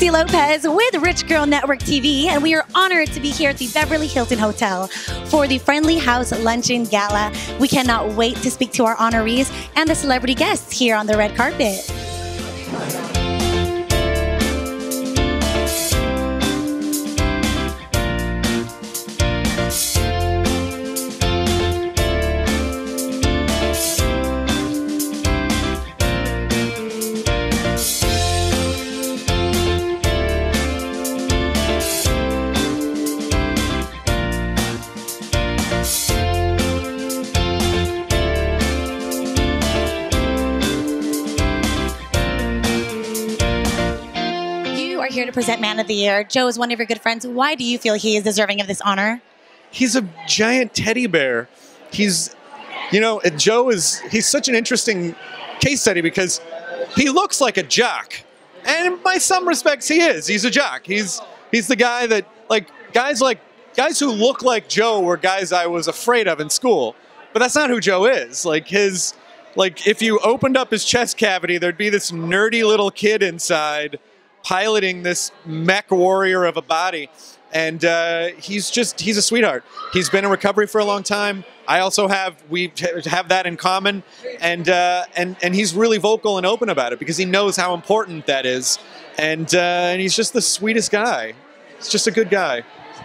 Christy Lopez with Rich Girl Network TV, and we are honored to be here at the Beverly Hilton Hotel for the Friendly House Luncheon Gala. We cannot wait to speak to our honorees and the celebrity guests here on the red carpet. Here to present Man of the Year. Joe is one of your good friends. Why do you feel he is deserving of this honor? He's a giant teddy bear. He's, you know, Joe is, he's such an interesting case study because he looks like a jock. And by some respects he is. He's a jock. He's the guy that, like, guys who look like Joe were guys I was afraid of in school. But that's not who Joe is. Like his, like if you opened up his chest cavity, there'd be this nerdy little kid inside piloting this mech warrior of a body, and he's a sweetheart. He's been in recovery for a long time. I also have, we have that in common, and he's really vocal and open about it because he knows how important that is, and he's just the sweetest guy. He's just a good guy.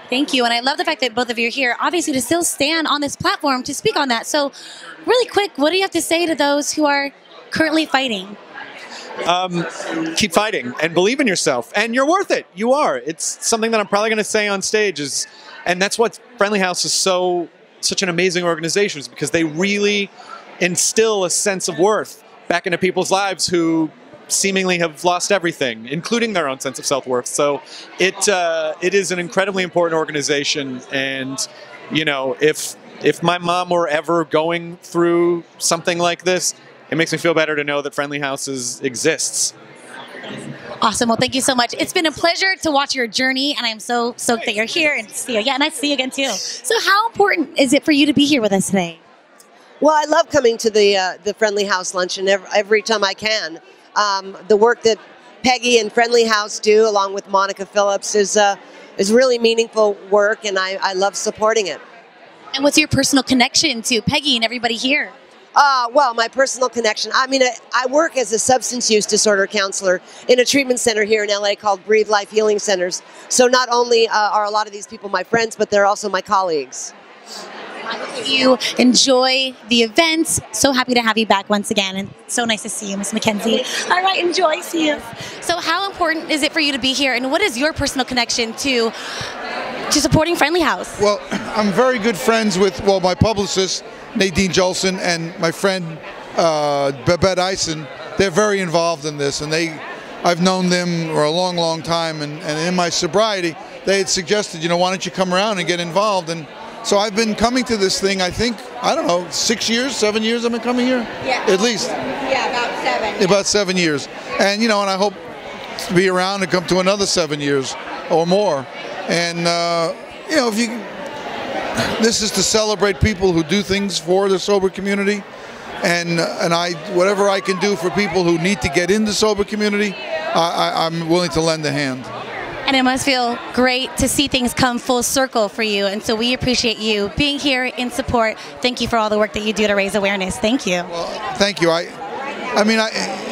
Thank you, and I love the fact that both of you are here, obviously, to still stand on this platform to speak on that. So, really quick, what do you have to say to those who are currently fighting? Keep fighting and believe in yourself, and you're worth it. You are. It's something that I'm probably going to say on stage, is, and that's what Friendly House is such an amazing organization, is because they really instill a sense of worth back into people's lives who seemingly have lost everything, including their own sense of self-worth. So it is an incredibly important organization, and you know, if my mom were ever going through something like this, it makes me feel better to know that Friendly House exists. Awesome. Well, thank you so much. It's been a pleasure to watch your journey, and I'm so stoked that you're here and see you. Yeah, nice to see you again, too. So how important is it for you to be here with us today? Well, I love coming to the Friendly House Luncheon every time I can. The work that Peggy and Friendly House do, along with Monica Phillips, is really meaningful work, and I love supporting it. And what's your personal connection to Peggy and everybody here? Well, my personal connection. I mean, I work as a substance use disorder counselor in a treatment center here in LA called Breathe Life Healing Centers. So not only are a lot of these people my friends, but they're also my colleagues. You enjoy the events. So happy to have you back once again. And so nice to see you, Ms. McKenzie. All right, enjoy. See you. So how important is it for you to be here? And what is your personal connection to supporting Friendly House? Well, I'm very good friends with, well, my publicist, Nadine Jolson, and my friend Babette Eisen. They're very involved in this, and I've known them for a long, long time, and in my sobriety, they had suggested, you know, why don't you come around and get involved? And so I've been coming to this thing, I think, I don't know, 6 years, 7 years I've been coming here? Yeah. At least. Yeah, about 7. Yeah. About 7 years. And, you know, and I hope to be around and come to another 7 years or more. And, you know, if you... This is to celebrate people who do things for the sober community, and whatever I can do for people who need to get in the sober community, I'm willing to lend a hand. And it must feel great to see things come full circle for you, and so we appreciate you being here in support. Thank you for all the work that you do to raise awareness. Thank you. Well, thank you. I mean,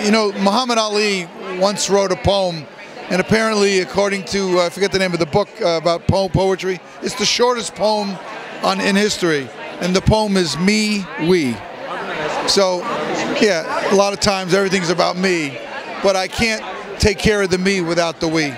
you know, Muhammad Ali once wrote a poem. And apparently, according to, I forget the name of the book about poetry, it's the shortest poem in history. And the poem is Me, We. So, yeah, a lot of times everything's about me. But I can't take care of the me without the we.